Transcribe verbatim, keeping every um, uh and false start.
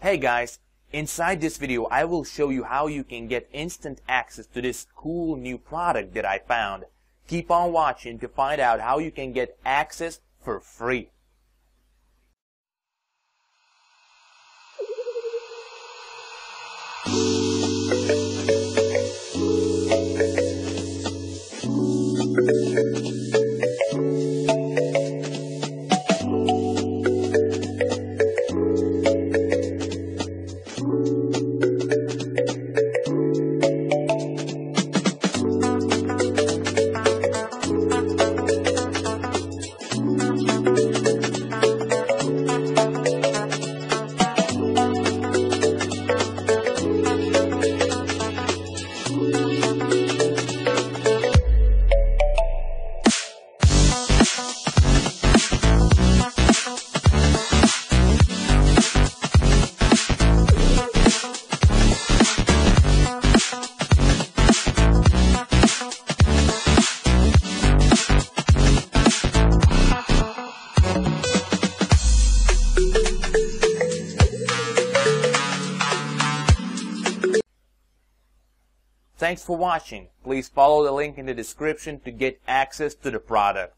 Hey guys, inside this video I will show you how you can get instant access to this cool new product that I found. Keep on watching to find out how you can get access for free. Thanks for watching. Please follow the link in the description to get access to the product.